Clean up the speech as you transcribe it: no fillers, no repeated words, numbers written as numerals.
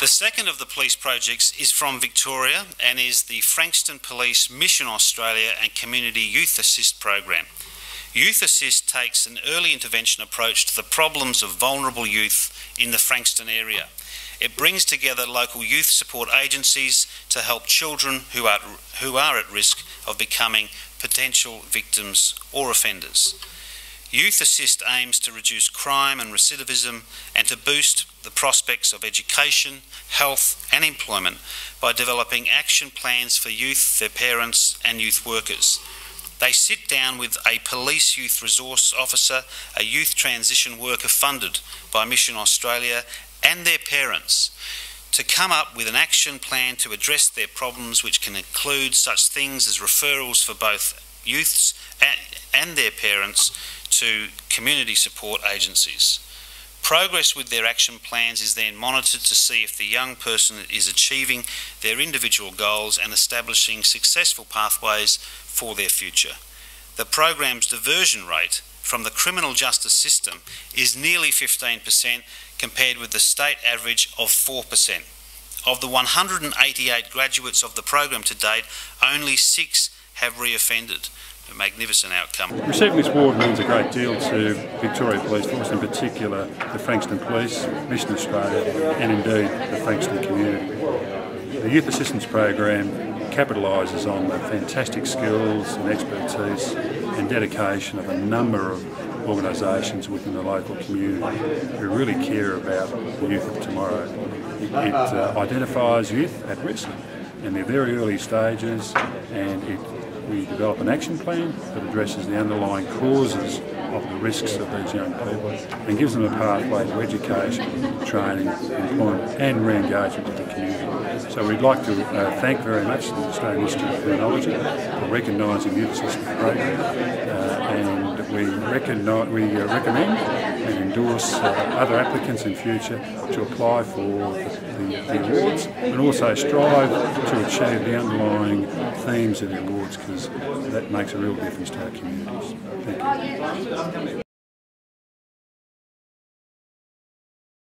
The second of the police projects is from Victoria and is the Frankston Police Mission Australia and Community Youth Assist Program. Youth Assist takes an early intervention approach to the problems of vulnerable youth in the Frankston area. It brings together local youth support agencies to help children who are at risk of becoming potential victims or offenders. Youth Assist aims to reduce crime and recidivism and to boost the prospects of education, health and employment by developing action plans for youth, their parents and youth workers. They sit down with a police youth resource officer, a youth transition worker funded by Mission Australia and their parents to come up with an action plan to address their problems, which can include such things as referrals for both youths and their parents to community support agencies. Progress with their action plans is then monitored to see if the young person is achieving their individual goals and establishing successful pathways for their future. The program's diversion rate from the criminal justice system is nearly 15% compared with the state average of 4%. Of the 188 graduates of the program to date, only 6 have reoffended. A magnificent outcome. Receiving this award means a great deal to Victoria Police Force, in particular the Frankston Police, Mission Australia and indeed the Frankston community. The Youth Assistance Program capitalises on the fantastic skills and expertise and dedication of a number of organisations within the local community who really care about the youth of tomorrow. It identifies youth at risk in their very early stages, and we develop an action plan that addresses the underlying causes of the risks of these young people and gives them a pathway to education, training, employment and re-engagement with the community. So we'd like to thank very much the Australian Institute of Criminology for recognising the Youth Assistance Program, and we recommend and endorse other applicants in future to apply for the awards, and also strive to achieve the underlying themes of the awards, because that makes a real difference to our communities. Thank you.